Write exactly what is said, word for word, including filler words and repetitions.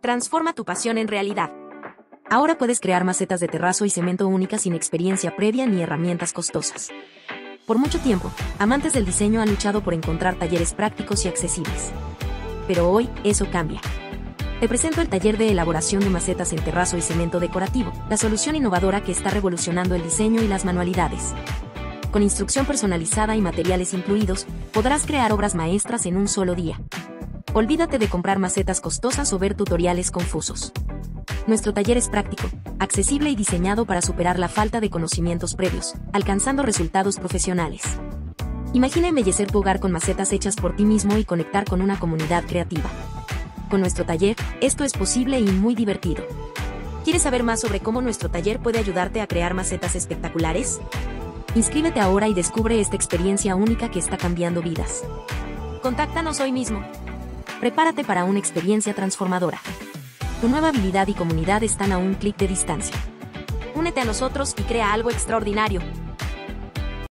Transforma tu pasión en realidad. Ahora puedes crear macetas de terrazo y cemento únicas sin experiencia previa ni herramientas costosas. Por mucho tiempo, amantes del diseño han luchado por encontrar talleres prácticos y accesibles. Pero hoy, eso cambia. Te presento el taller de elaboración de macetas en terrazo y cemento decorativo, la solución innovadora que está revolucionando el diseño y las manualidades. Con instrucción personalizada y materiales incluidos, podrás crear obras maestras en un solo día. Olvídate de comprar macetas costosas o ver tutoriales confusos. Nuestro taller es práctico, accesible y diseñado para superar la falta de conocimientos previos, alcanzando resultados profesionales. Imagina embellecer tu hogar con macetas hechas por ti mismo y conectar con una comunidad creativa. Con nuestro taller, esto es posible y muy divertido. ¿Quieres saber más sobre cómo nuestro taller puede ayudarte a crear macetas espectaculares? Inscríbete ahora y descubre esta experiencia única que está cambiando vidas. Contáctanos hoy mismo. Prepárate para una experiencia transformadora. Tu nueva habilidad y comunidad están a un clic de distancia. Únete a nosotros y crea algo extraordinario.